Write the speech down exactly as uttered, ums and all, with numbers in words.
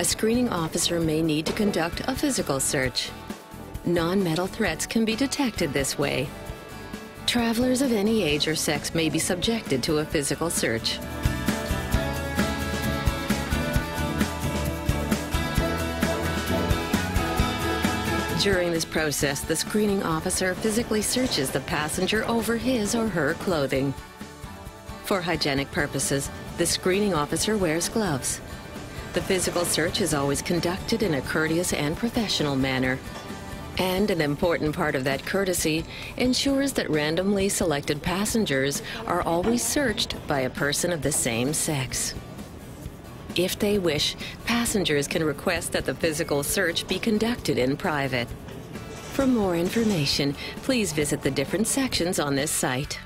a screening officer may need to conduct a physical search. Non-metal threats can be detected this way. Travelers of any age or sex may be subjected to a physical search. During this process, the screening officer physically searches the passenger over his or her clothing. For hygienic purposes, the screening officer wears gloves. The physical search is always conducted in a courteous and professional manner. And an important part of that courtesy ensures that randomly selected passengers are always searched by a person of the same sex. If they wish, passengers can request that the physical search be conducted in private. For more information, please visit the different sections on this site.